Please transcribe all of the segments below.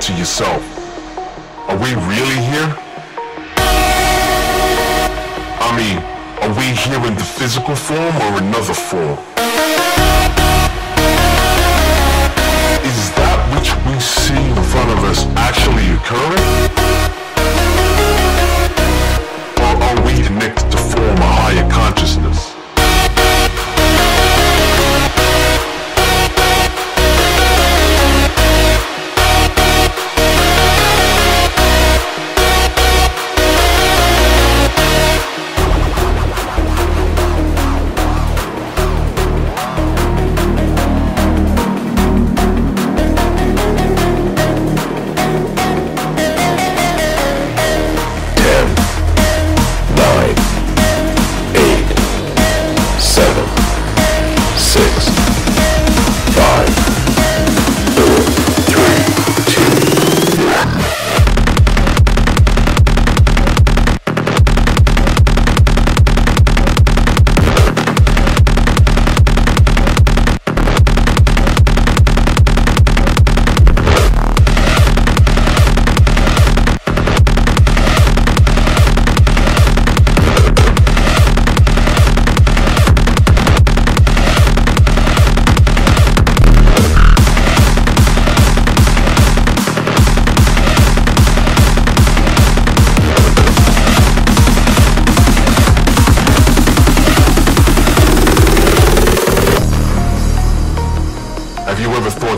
To yourself, are we really here? I mean, are we here in the physical form or another form? Is that which we see in front of us actually occurring? Or are we connected to form a higher consciousness?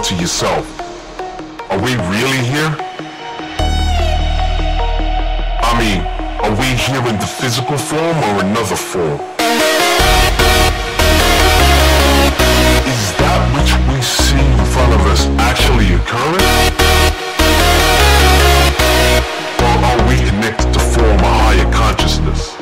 To yourself, are we really here? I mean, are we here in the physical form or another form? Is that which we see in front of us actually occurring? Or are we connected to form a higher consciousness?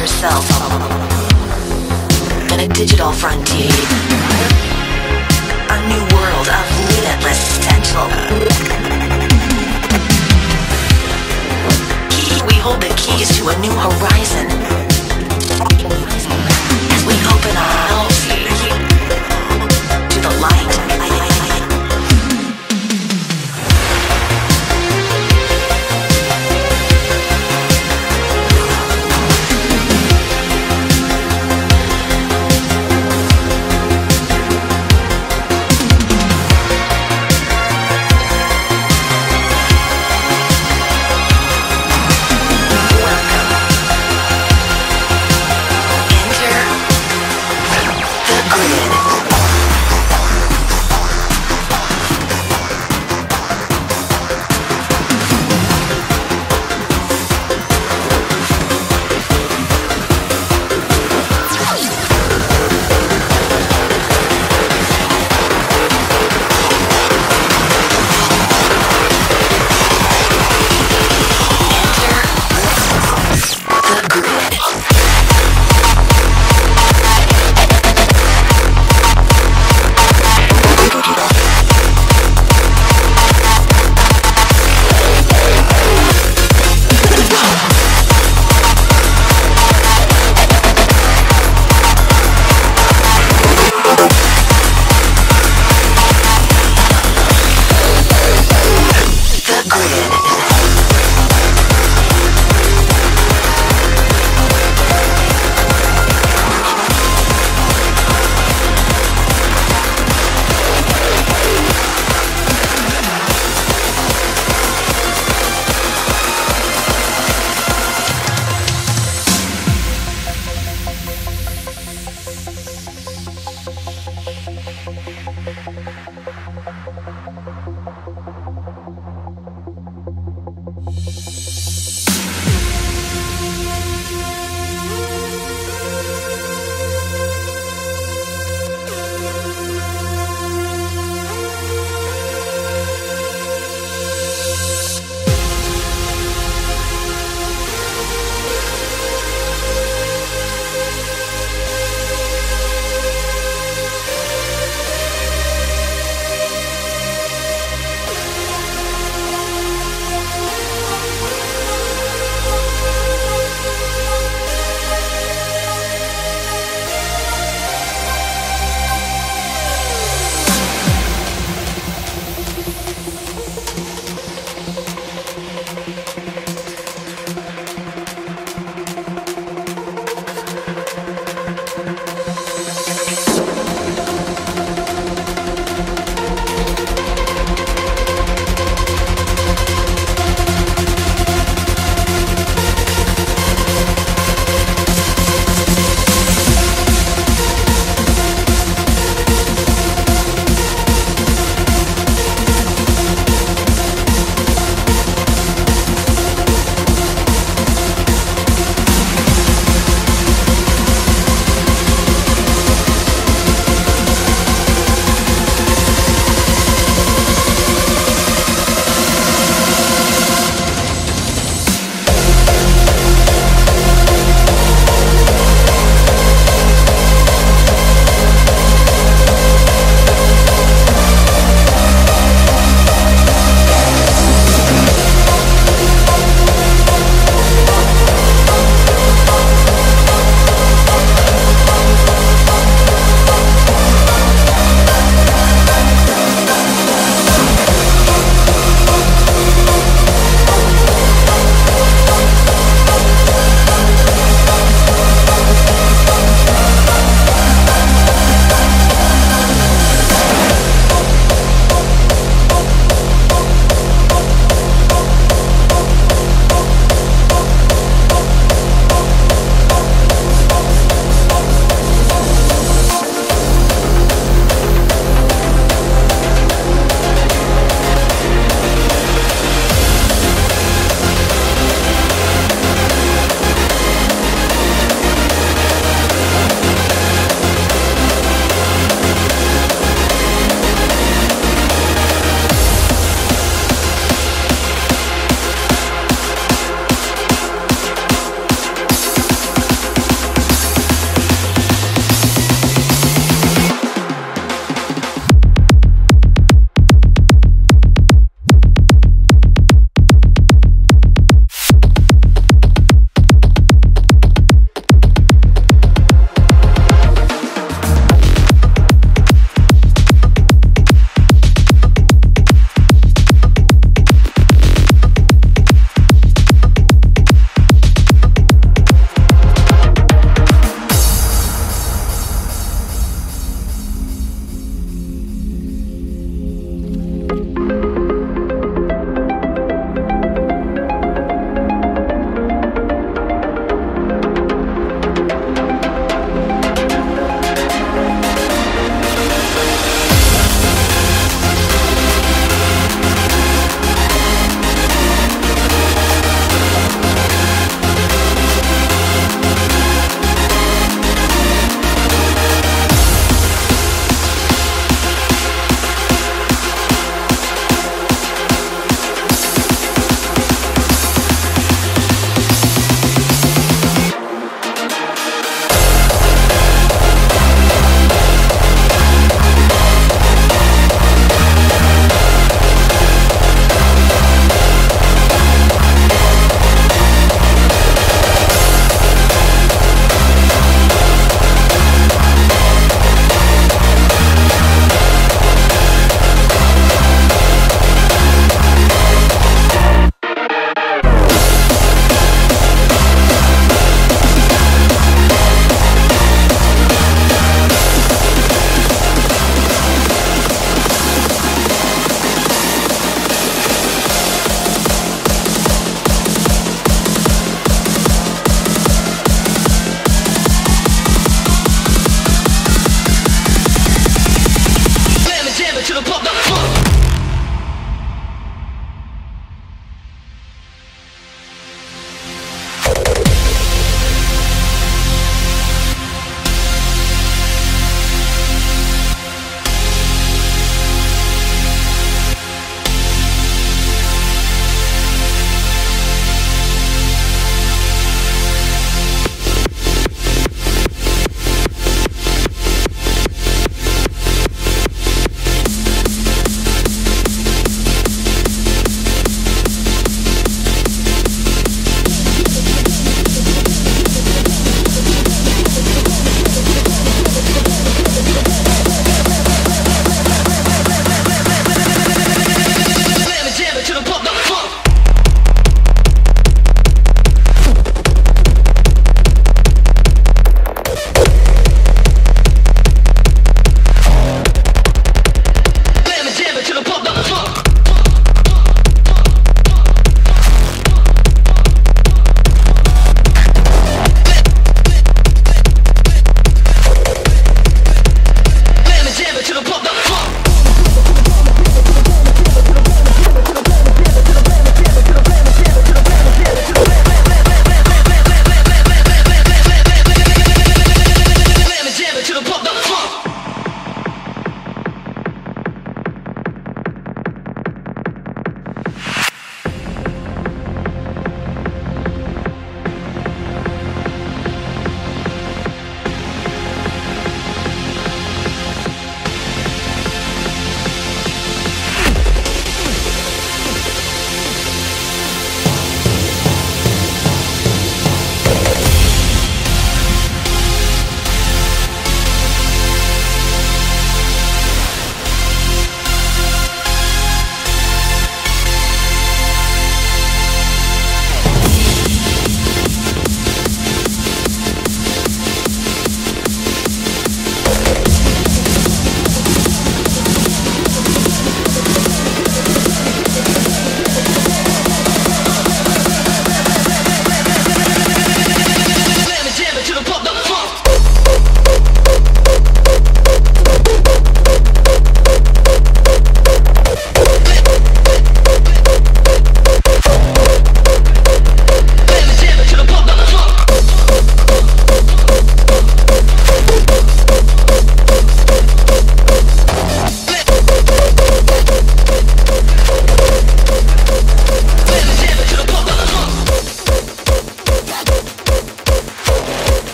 yourself in a digital frontier. A new world of limitless potential. We hold the keys to a new horizon as we open ourselves to the light.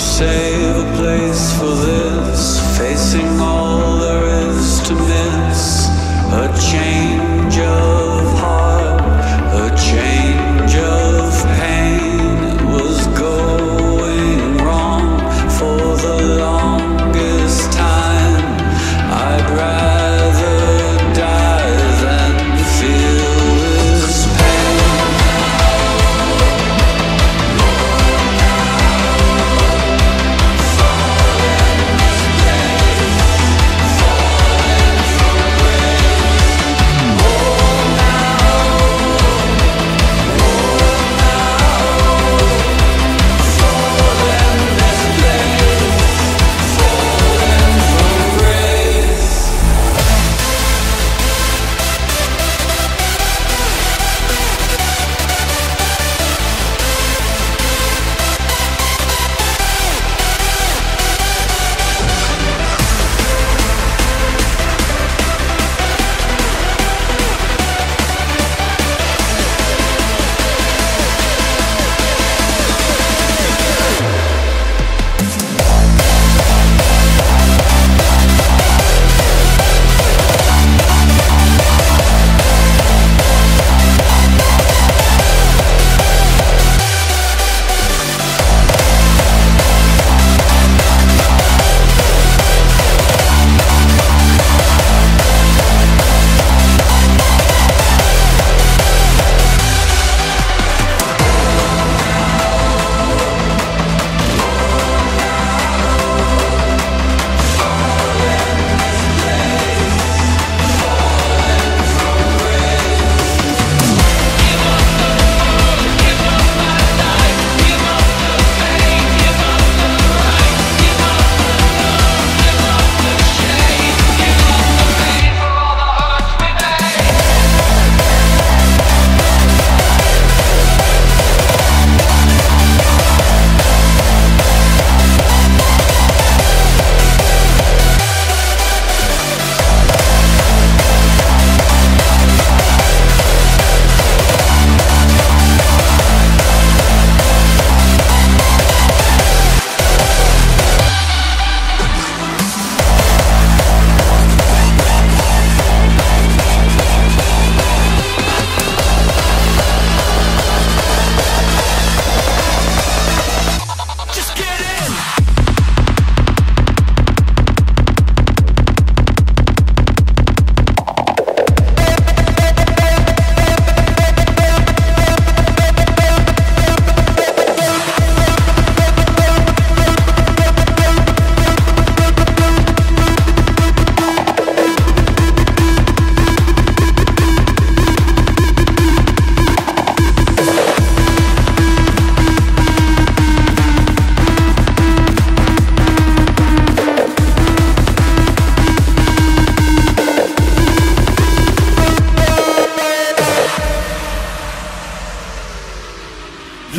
save a place for this, facing all there is to miss, a change of heart, a change of pain. It was going wrong for the longest time. I'd rather die than feel this pain.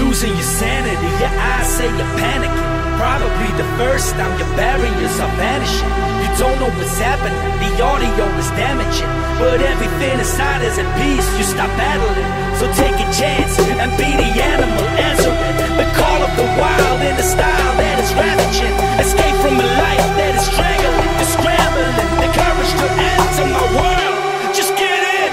Losing your sanity, your eyes say you're panicking. Probably the first time your barriers are vanishing. You don't know what's happening, the audio is damaging, but everything inside is at peace. You stop battling, so take a chance and be the animal answering the call of the wild in a style that is ravaging. Escape from a life that is strangling, you're scrambling. The courage to enter my world, just get in.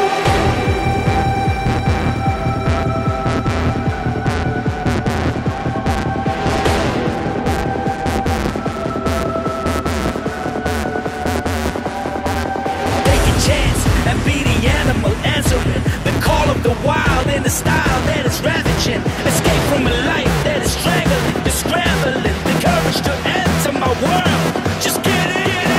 The wild in the style that is ravaging. Escape from a life that is strangling. You're scrambling. The courage to enter my world. Just get in.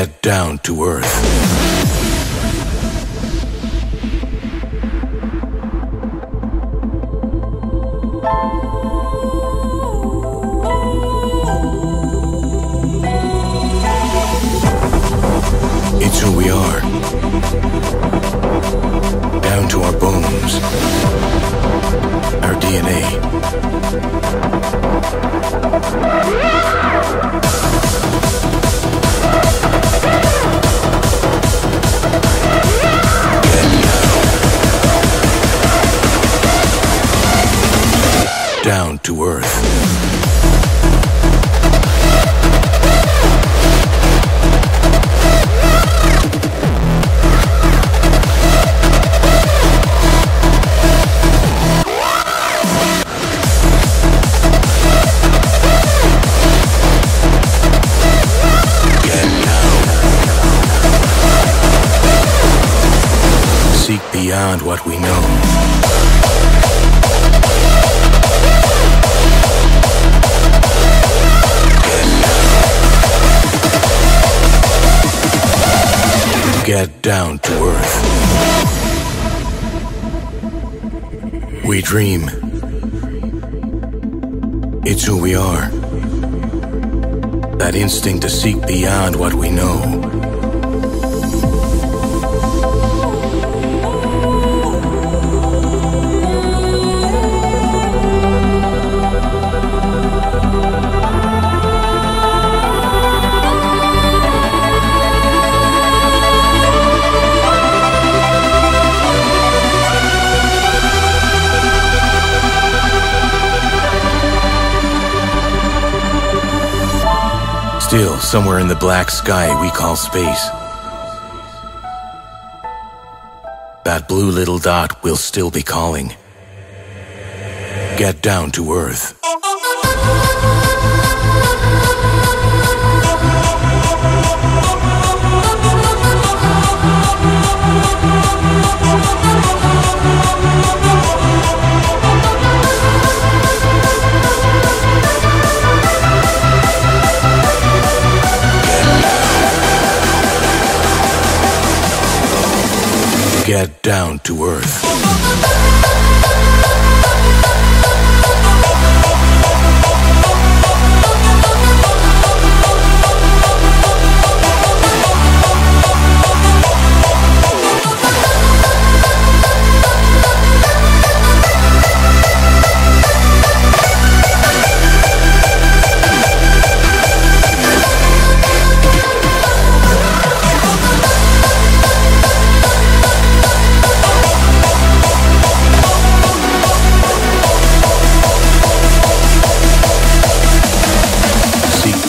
Get down to earth. Down to earth. Seek beyond what we know. Get down to earth. We dream. It's who we are. That instinct to seek beyond what we know. Still, somewhere in the black sky we call space, that blue little dot will still be calling. Get down to earth. Get down to earth.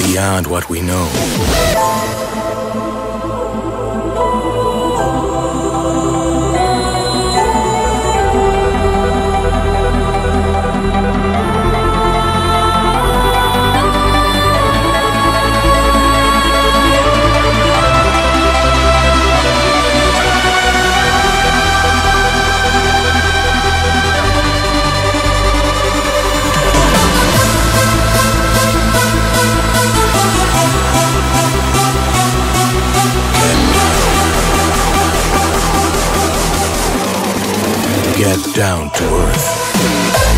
Beyond what we know. Get down to earth.